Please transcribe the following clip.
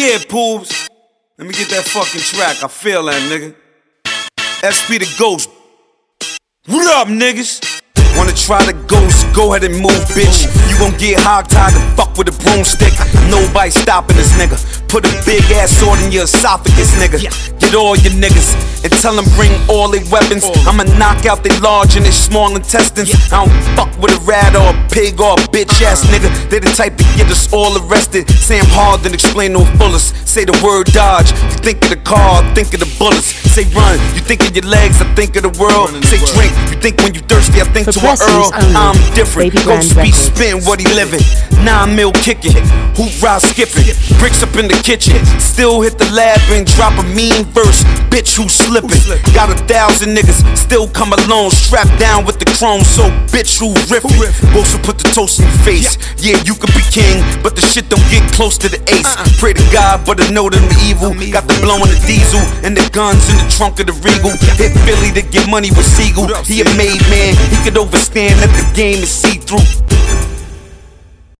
Yeah, Poops. Let me get that fucking track. I feel that, nigga. SP the Ghost. What up, niggas? Wanna try the ghost? Go ahead and move, bitch. You gon' get hog-tied and fuck with a broomstick. Nobody stopping this nigga. Put a big ass sword in your esophagus, nigga. Get all your niggas and tell them bring all their weapons. I'ma knock out their large and their small intestines. I don't fuck with a rat or a pig or a bitch ass nigga. They the type to get us all arrested. Say I'm hard, then explain no fullest. Say the word dodge, you think of the car, I think of the bullets. Say run, you think of your legs, I think of the world. Say drink, you think when you thirsty, I think to an Earl. I'm different, Ghost be spin what he living. 9 mil kicking, hoop rod skipping, bricks up in the kitchen, still hit the lab and drop a mean verse. Bitch, who's slipping? Got 1,000 niggas, still come alone, strapped down with the chrome. So bitch, who riffing? Ghost will put the toast in your face. Yeah, you could be king, but the shit don't get close to the ace. Pray to God, but I know them evil. Got the blow on the diesel and the guns in the trunk of the Regal. Hit Philly to get money with Siegel. He a made man, he could overstand that the game is see-through.